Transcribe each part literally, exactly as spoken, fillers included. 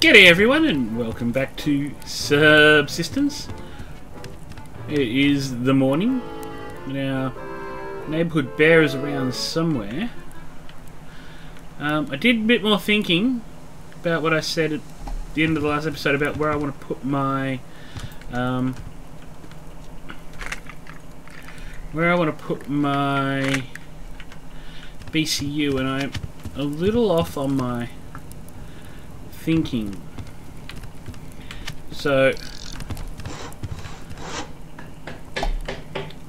G'day everyone and welcome back to Subsistence. It is the morning. Now, neighbourhood bear is around somewhere. Um, I did a bit more thinking about what I said at the end of the last episode about where I want to put my... Um, where I want to put my B C U, and I'm a little off on my thinking. So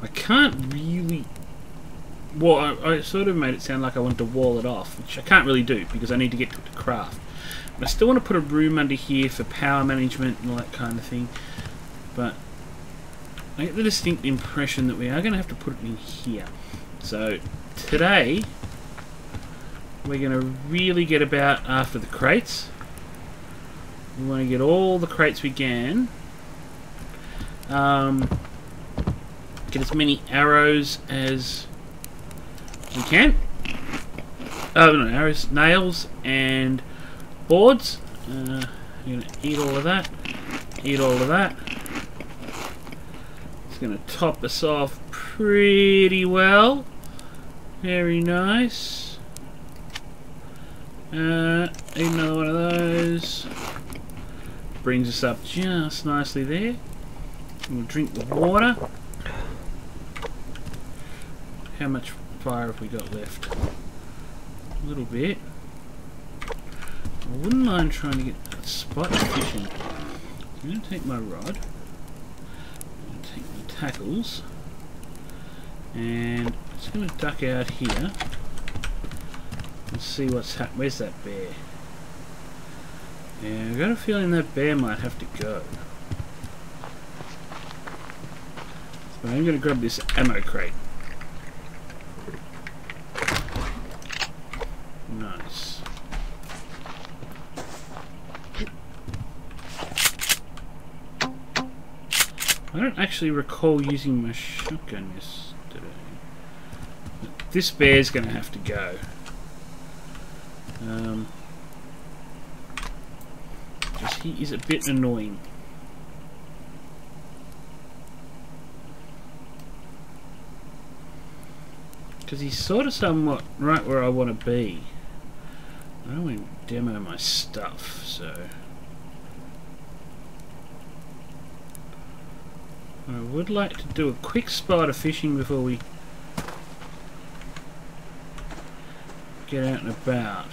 I can't really, well I, I sort of made it sound like I wanted to wall it off, which I can't really do because I need to get to craft. But I still want to put a room under here for power management and all that kind of thing, but I get the distinct impression that we are going to have to put it in here. So today we're going to really get about after the crates. We want to get all the crates we can. Um, get as many arrows as we can. Oh, no, arrows, nails, and boards. Uh, you're going to eat all of that. Eat all of that. It's going to top us off pretty well. Very nice. Uh, eat another one of those. Brings us up just nicely there. We'll drink the water. How much fire have we got left? A little bit. I wouldn't mind trying to get that spot fishing. I'm going to take my rod. I'm going to take my tackles. And I'm just going to duck out here and see what's happened. Where's that bear? Yeah, I've got a feeling that bear might have to go. So I'm going to grab this ammo crate. Nice. I don't actually recall using my shotgun yesterday. But this bear's going to have to go. Um... He is a bit annoying. Because he's sort of somewhat right where I want to be. I don't want to demo my stuff, so... I would like to do a quick spot of fishing before we get out and about.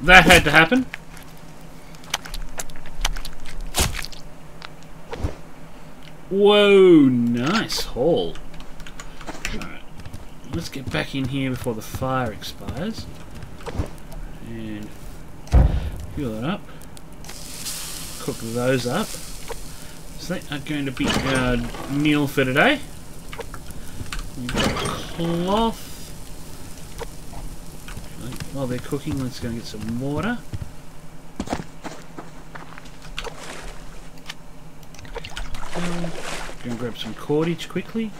That had to happen. Whoa, nice haul. Alright, let's get back in here before the fire expires. And fuel it up. Cook those up. So they are going to be our meal for today. We've got cloth. While they're cooking, let's go and get some water. Um, go and grab some cordage quickly.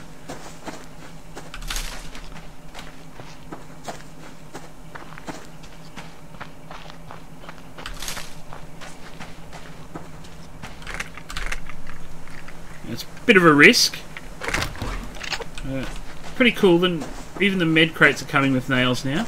It's a bit of a risk. Uh, pretty cool, then even the med crates are coming with nails now.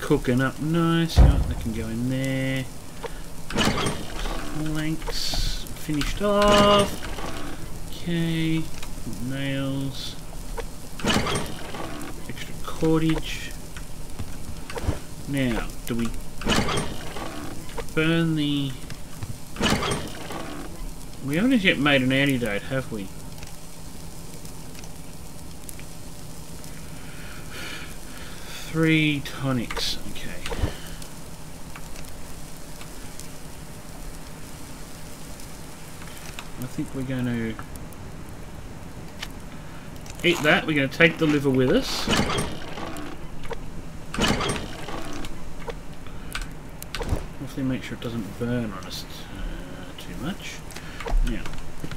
Cooking up nice. Oh, they can go in there. Planks finished off. Okay, nails, extra cordage. Now, do we burn the? We haven't yet made an antidote, have we? Three tonics, okay. I think we're going to eat that. We're going to take the liver with us. Hopefully make sure it doesn't burn on us uh, too much. Now,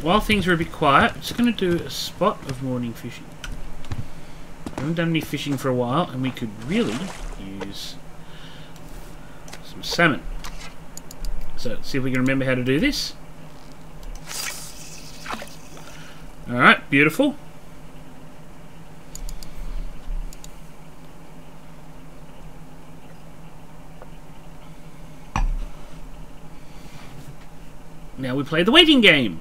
while things are a bit quiet, I'm just going to do a spot of morning fishing. I haven't done any fishing for a while, and we could really use some salmon. So, let's see if we can remember how to do this. Alright, beautiful. Now we play the waiting game.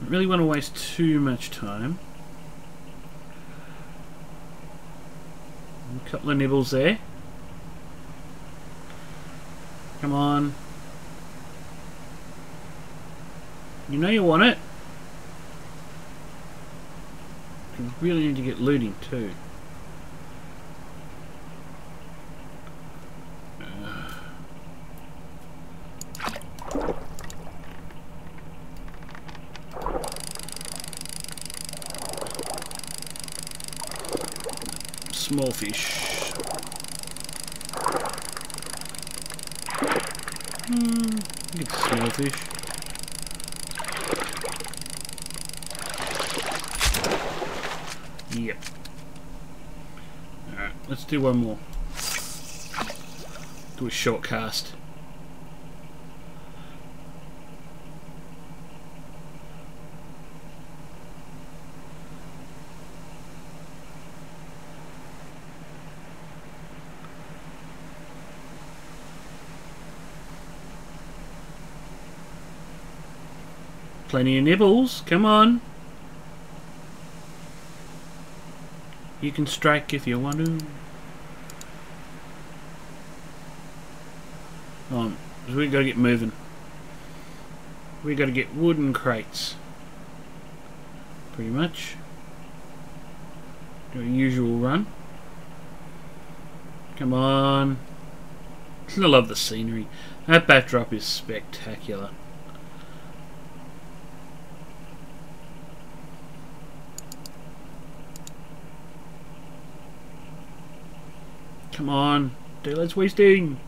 I really want to waste too much time. A couple of nibbles there. Come on. You know you want it. You really need to get looting too. Small fish. Mm, it's small fish. Yep. Alright, let's do one more. Do a short cast. Plenty of nibbles, come on. You can strike if you want to. Oh, we gotta get moving. We gotta get wooden crates. Pretty much. Do a usual run. Come on. I love the scenery. That backdrop is spectacular. Come on, daylight's wasting.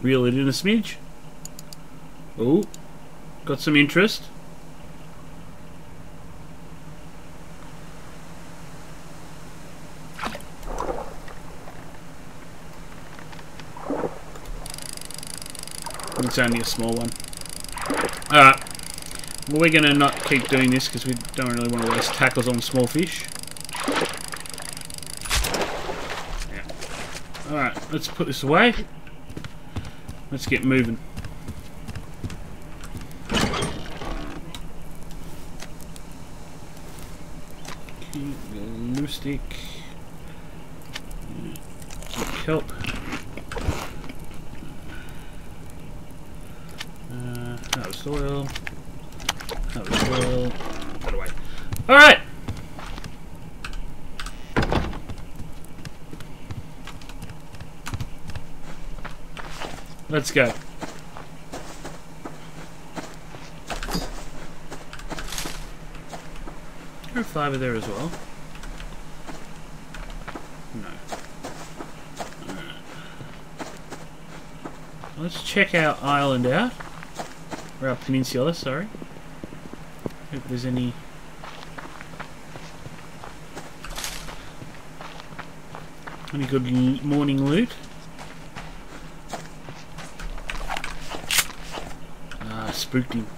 Reel it in a smidge. Oh, got some interest. It's only a small one. Alright, well, we're going to not keep doing this because we don't really want to waste tackles on small fish. Yeah. Alright, let's put this away. Let's get moving. Keep the loose stick. Kelp. Soil. That was soil. Put away. Alright! Let's go. There are five of there as well. No. Alright. Let's check our island out. Or our peninsula, sorry. If there's any any good morning loot. Ah, spooked him.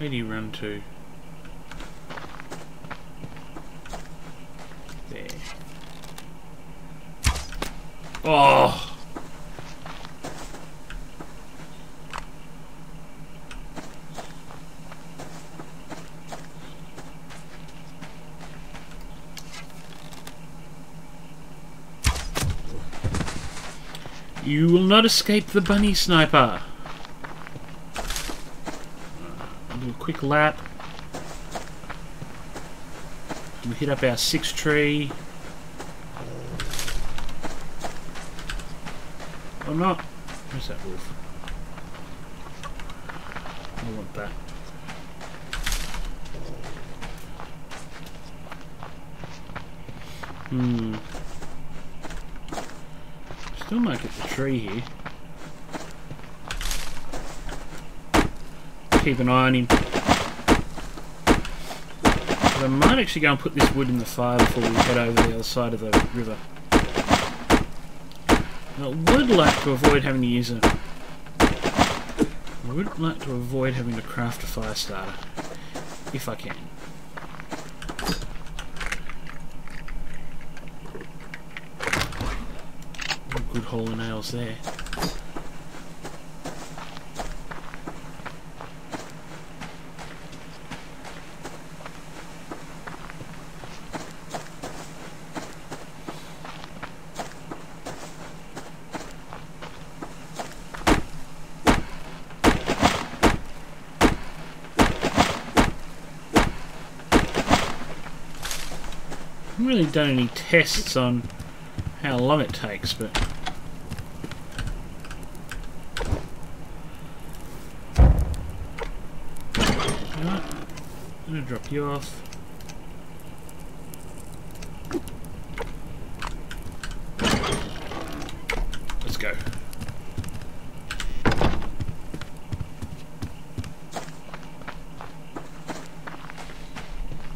Where do you run to? There. Oh! You will not escape the bunny sniper. A little quick lap. We hit up our sixth tree. Or not. Where's that wolf? I want that. Hmm. Still might get the tree here. Keep an eye on him. I might actually go and put this wood in the fire before we head over the other side of the river. I would like to avoid having to use a... I would like to avoid having to craft a fire starter. If I can. Good hole of nails there. I haven't really done any tests on how long it takes, but. I'm going to drop you off. Let's go.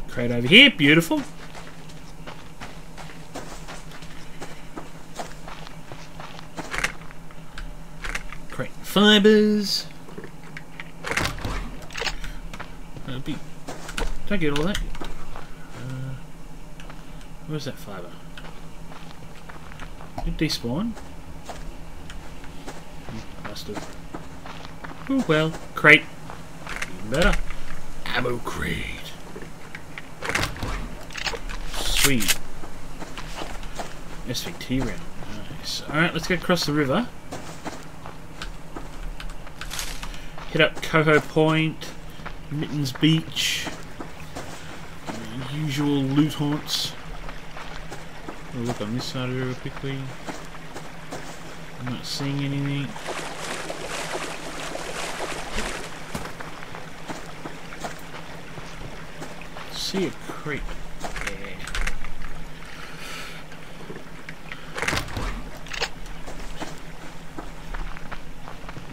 Crate over here, beautiful. Crate fibers. That'd be. Don't get all that. Uh, where's that fibre? Did it despawn? Mm, must have. Oh well. Crate. Even better. Ammo crate. Sweet. S V T round. Nice. Alright, let's get across the river. Hit up Coho Point, Mittens Beach. Usual loot haunts. I'll look on this side of it real quickly. I'm not seeing anything. See a creep. Yeah.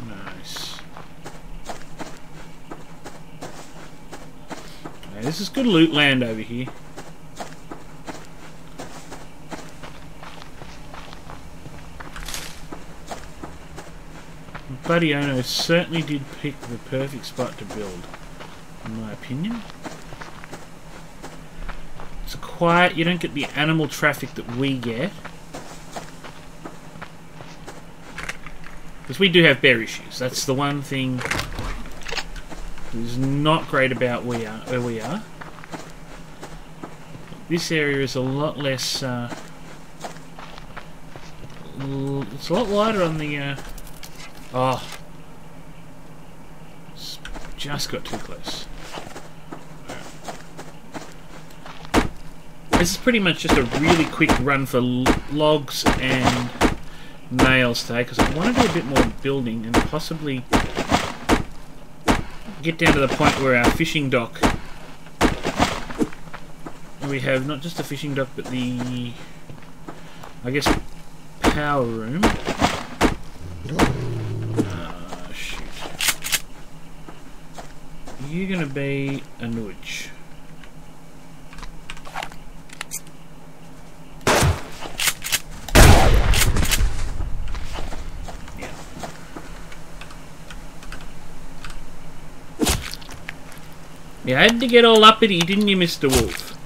Nice. This is good loot land over here. Buddy Ono certainly did pick the perfect spot to build, in my opinion. It's quiet, you don't get the animal traffic that we get. Because we do have bear issues, that's the one thing. Is not great about we are, where we are. This area is a lot less. Uh, l it's a lot lighter on the. Uh, oh, it's just got too close. This is pretty much just a really quick run for l logs and nails today because I want to do a bit more building and possibly. Get down to the point where our fishing dock, we have not just the fishing dock but the, I guess, power room. Ah, uh, shoot. You're going to be a nudge. You had to get all uppity, didn't you, Mister Wolf?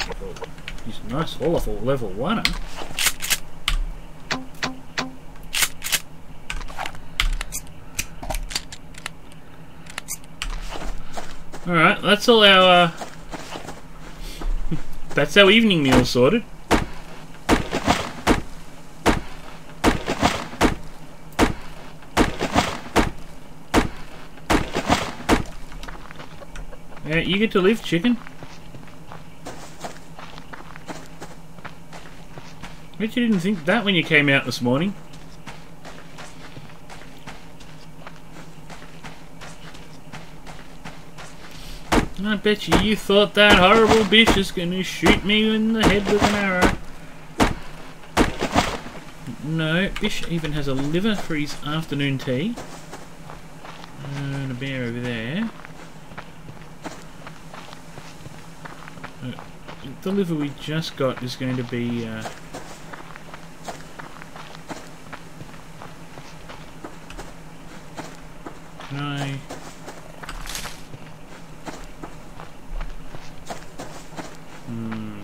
Oh, he's a nice haul off at level one, eh? Alright, that's all our, uh, that's our evening meal sorted. Yeah, you get to live, chicken. Bet you didn't think that when you came out this morning. I bet you you thought that horrible bitch is gonna shoot me in the head with an arrow. No, Bish even has a liver for his afternoon tea. And a bear over there. The liver we just got is going to be... Uh, can I... Hmm.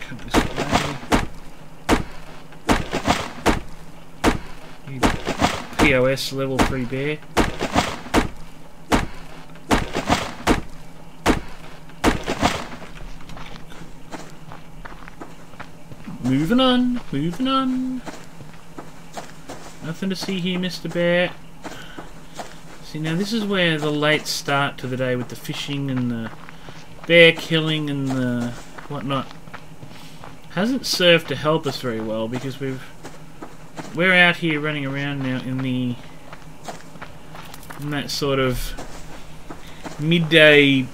Cut this away. You P O S level three bear. Moving on, moving on. Nothing to see here, Mister Bear. See, now this is where the late start to the day with the fishing and the bear killing and the whatnot hasn't served to help us very well, because we've we're out here running around now in the in that sort of midday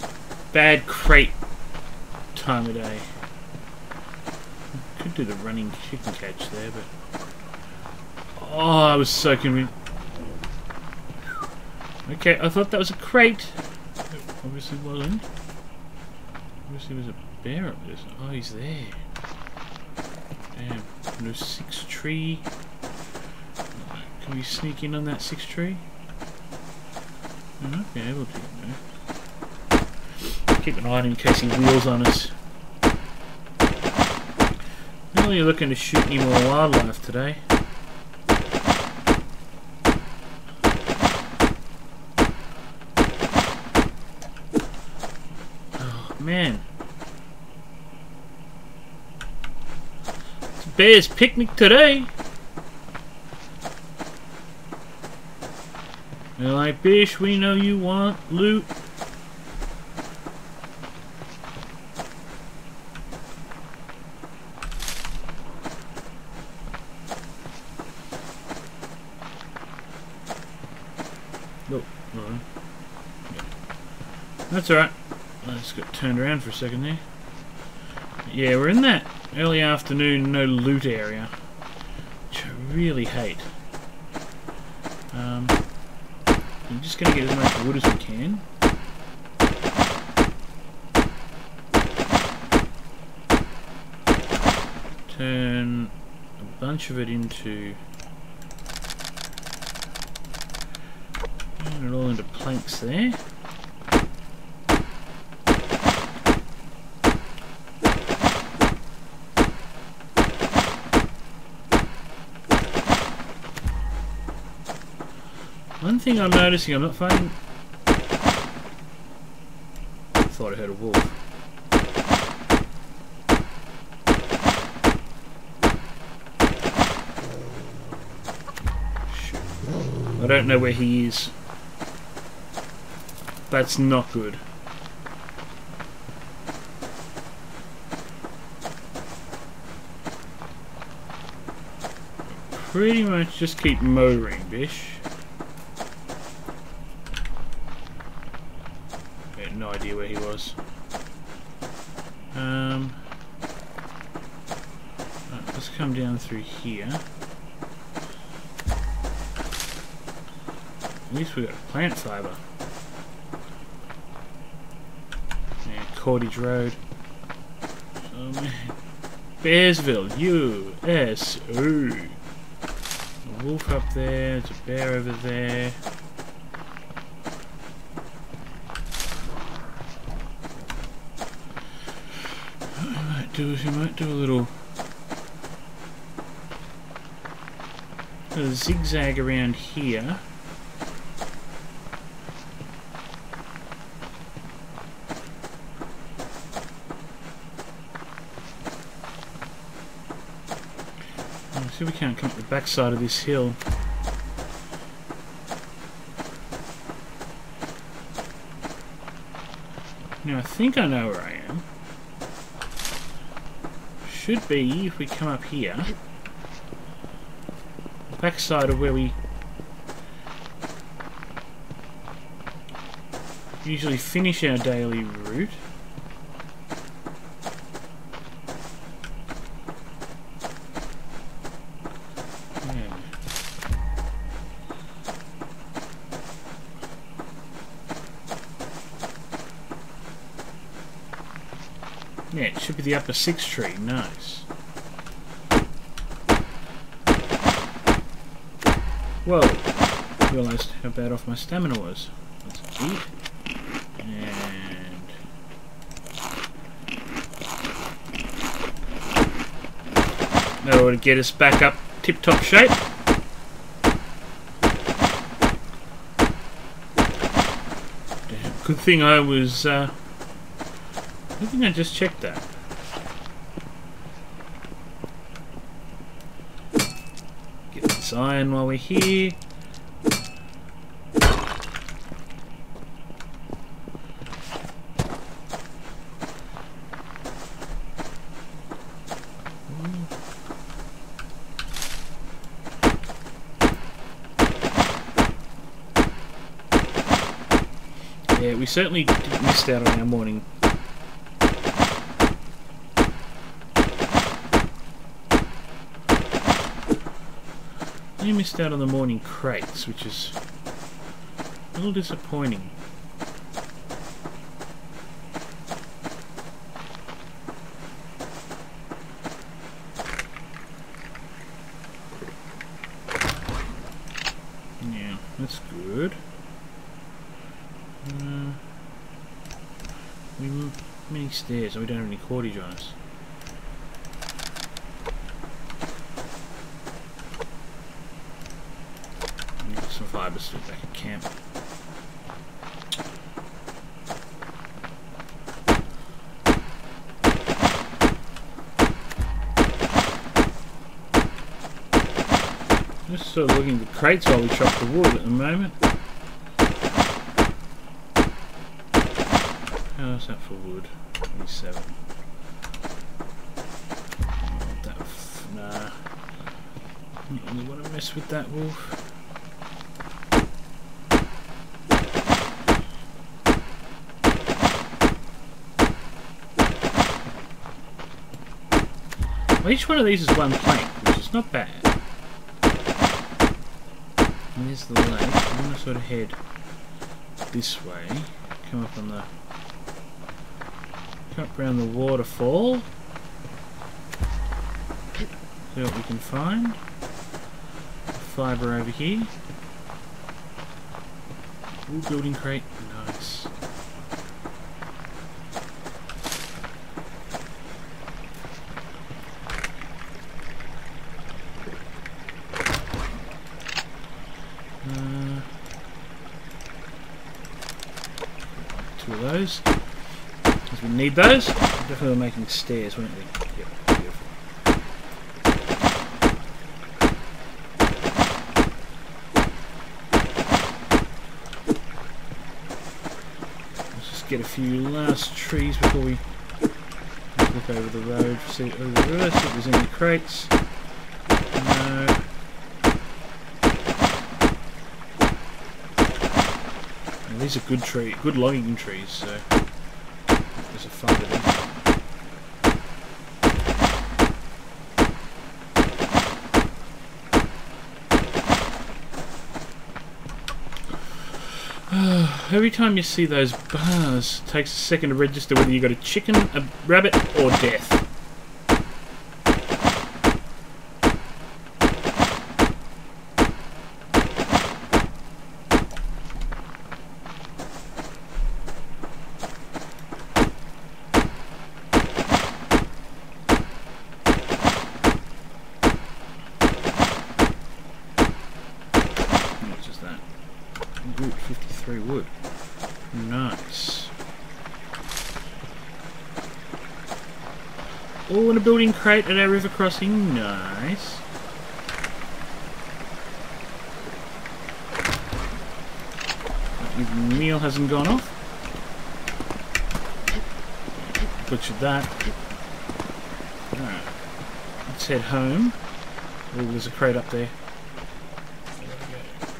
bad crate time of day. Do the running chicken catch there, but oh, I was so convinced. Okay, I thought that was a crate. It obviously wasn't. Obviously, was a bear up there. Oh, he's there. Damn, no six tree. Can we sneak in on that six tree? I might be able to. No. Keep an eye on him in case he wheels on us. Well, you're looking to shoot any more wildlife today. Oh, man. It's a bear's picnic today. They're like, Bish, we know you want loot. That's alright. I just got turned around for a second there. Yeah, we're in that early afternoon no loot area, which I really hate. Um, I'm just going to get as much wood as we can. Turn a bunch of it into... turn it all into planks there. One thing I'm noticing, I'm not finding... I thought I heard a wolf. Shoot. I don't know where he is. That's not good. Pretty much just keep motoring, Bish. No idea where he was. Um, right, let's come down through here. At least we got plant fibre. Yeah, Cordage Road. Oh man, Bearsville, U S O. a wolf up there, there's a bear over there. I might do, I might do a little, a zigzag around here. See, we can't come up the back side of this hill. Now I think I know where I am. Should be if we come up here. The back side of where we usually finish our daily route. Yeah, it should be the upper sixth tree, nice. Whoa, I realised how bad off my stamina was. Let's eat. And that would get us back up tip top shape. Damn, good thing I was uh, I think I just checked that. Get this iron while we're here. Yeah, we certainly missed out on our morning. We missed out on the morning crates, which is a little disappointing. Yeah, that's good. Uh, we moved many stairs, so we don't have any cordage on us. Fiber still back at camp. Just sort of looking at the crates while we chop the wood at the moment. How's that for wood? twenty-seven. That f nah. You don't want to mess with that wolf. Each one of these is one plank, which is not bad. And there's the lake. I'm going to sort of head this way. Come up on the... Come up around the waterfall. See what we can find. Fibre over here. Ooh, building crate. Nice. Those, because we need those. Definitely were making stairs, weren't we? Yep, beautiful. Let's just get a few last trees before we look over the road, see over the river, see if there's any crates. No. These are good tree, good logging trees, so there's a fun to them. Every time you see those bars, it takes a second to register whether you got a chicken, a rabbit, or death. Good, fifty-three wood. Nice. All in a building crate at our river crossing. Nice. His meal hasn't gone off. Butchered that. Alright. Let's head home. Oh, there's a crate up there.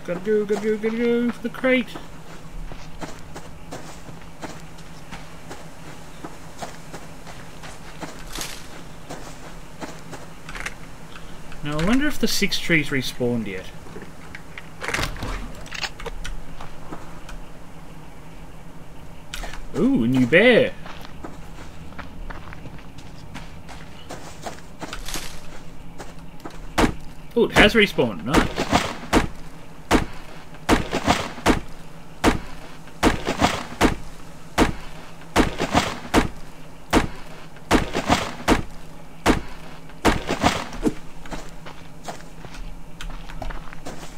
Gotta go, gotta go, gotta go for the crate. Now I wonder if the six trees respawned yet. Ooh, a new bear. Oh, it has respawned. Nice.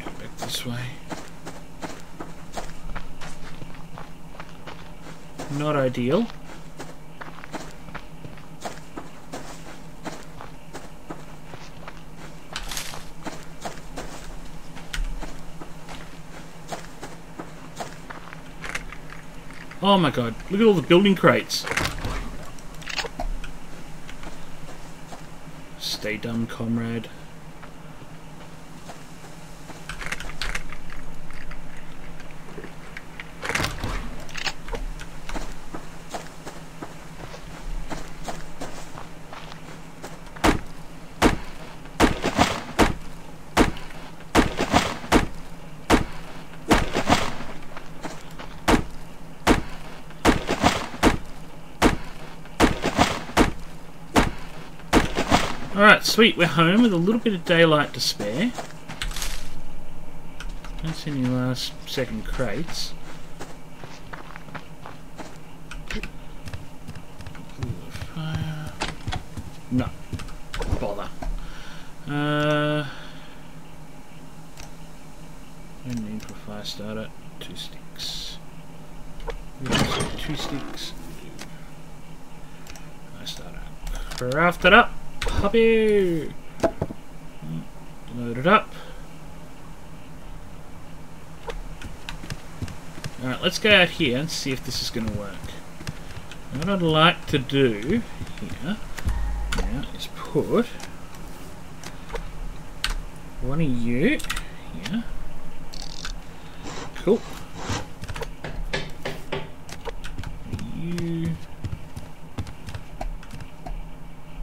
Back this way. Not ideal. Oh my god, look at all the building crates. Stay dumb, comrade. Alright, sweet, we're home with a little bit of daylight to spare. Don't see any last second crates. Fire. No. Bother. Uh, no need for a fire starter. Two sticks. Two sticks. Fire starter. Craft it up. Puppy! Load it up. Alright, let's go out here and see if this is going to work. And what I'd like to do here now is put one of you here. Cool. You. We got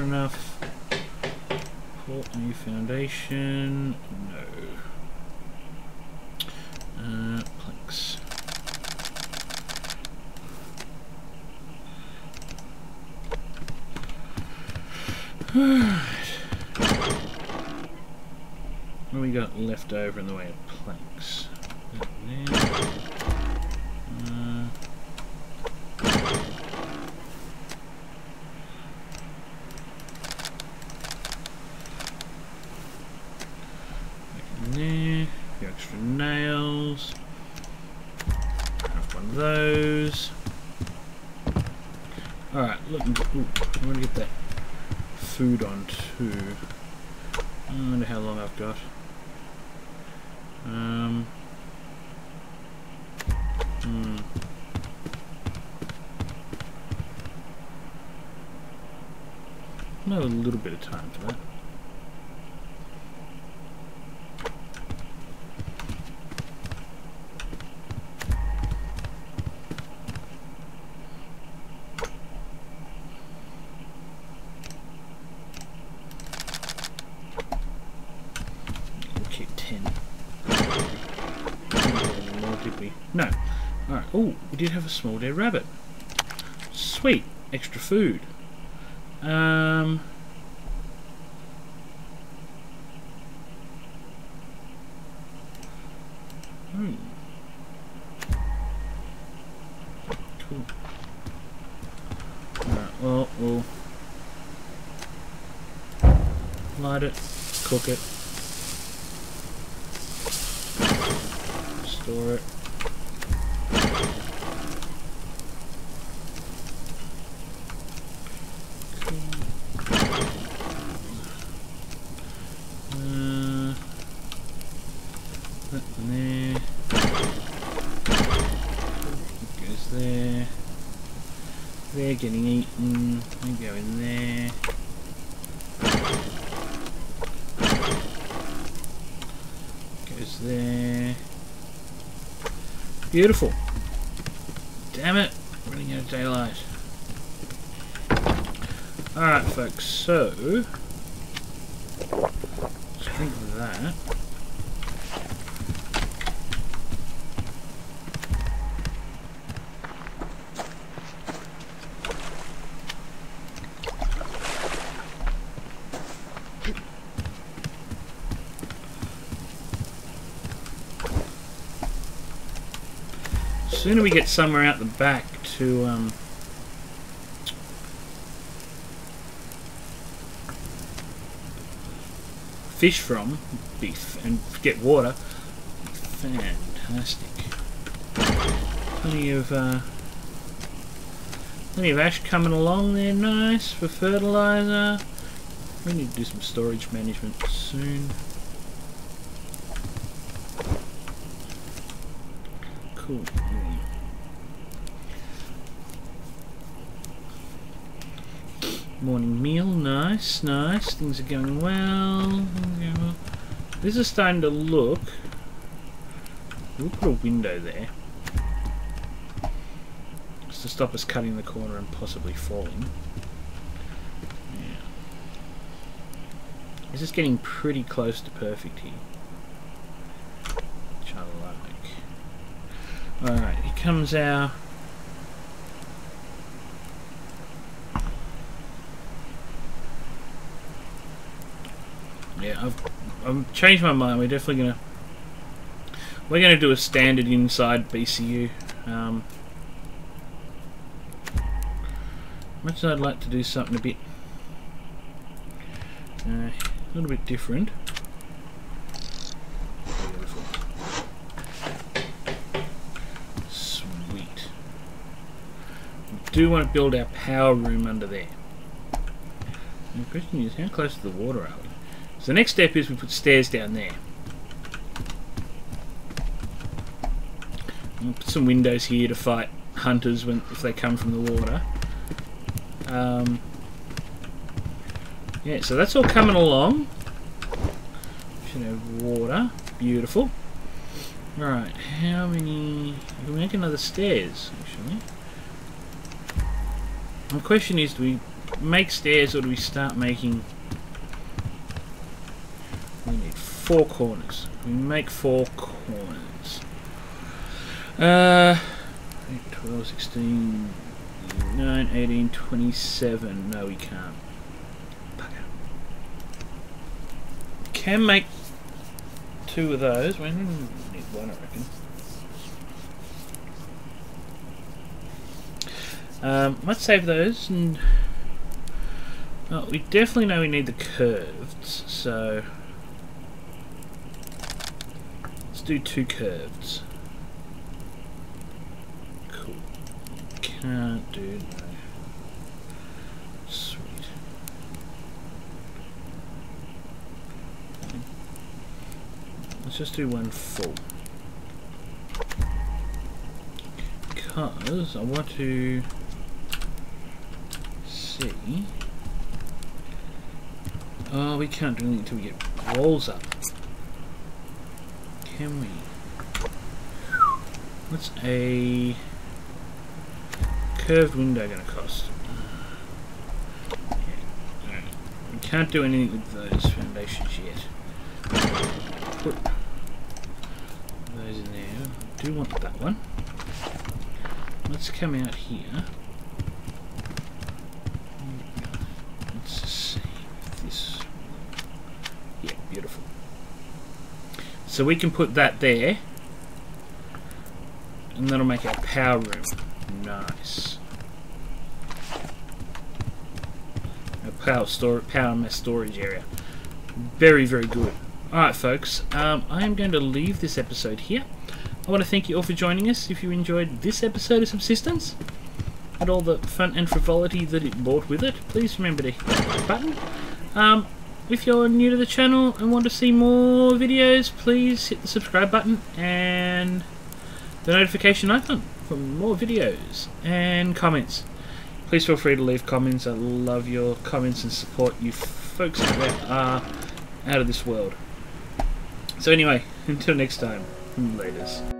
enough for a new foundation. No. Uh, planks. Alright. What do we got left over in the way of planks? Alright, look, ooh, I want to get that food on too. I wonder how long I've got. Um, hmm. Another little bit of time for that. No. Alright. Oh, we did have a small dead rabbit. Sweet. Extra food. Um. Hmm. Cool. Alright. Well, we'll light it, cook it, store it. Getting eaten, we go in there, goes there, beautiful, damn it, running out of daylight. Alright folks, so, so I think of that. Sooner we get somewhere out the back to um, fish from, beef, and get water. Fantastic. Plenty of uh, plenty of ash coming along there, nice for fertilizer. We need to do some storage management soon. Cool. Morning meal, nice, nice. Things are going well. This is starting to look. We'll put a window there. Just to stop us cutting the corner and possibly falling. Yeah. This is getting pretty close to perfect here. Which I like. Alright, here comes our. Yeah, I've, I've changed my mind. We're definitely gonna we're gonna do a standard inside B C U. Um, much as I'd like to do something a bit uh, a little bit different. Beautiful. Sweet. We do want to build our power room under there. And the question is, how close to the water are we? So the next step is we put stairs down there. We'll put some windows here to fight hunters when if they come from the water. Um, yeah, so that's all coming along. Should have water, beautiful. All right, how many? We make another stairs actually. My question is, do we make stairs or do we start making? We need four corners. We make four corners. Uh, eight, twelve, sixteen, nine, eighteen, twenty-seven. No, we can't. Bugger. Can make two of those. We need one, I reckon. Um, let's save those. And well, we definitely know we need the curved, so. Do two curves. Cool. Can't do that. Sweet. Let's just do one full. Because I want to see. Oh, we can't do anything until we get walls up. Can we? What's a curved window going to cost? Yeah. We can't do anything with those foundations yet. Put those in there. I do want that one. Let's come out here. Let's see if this. Yeah, beautiful. So we can put that there, and that'll make our power room. Nice. Our power, store, power and mass storage area. Very, very good. Alright, folks, um, I am going to leave this episode here. I want to thank you all for joining us. If you enjoyed this episode of Subsistence, and all the fun and frivolity that it brought with it, please remember to hit that button. Um, if you're new to the channel and want to see more videos, please hit the subscribe button and the notification icon for more videos and comments. Please feel free to leave comments. I love your comments and support, you folks that are out of this world. So anyway, until next time, laters.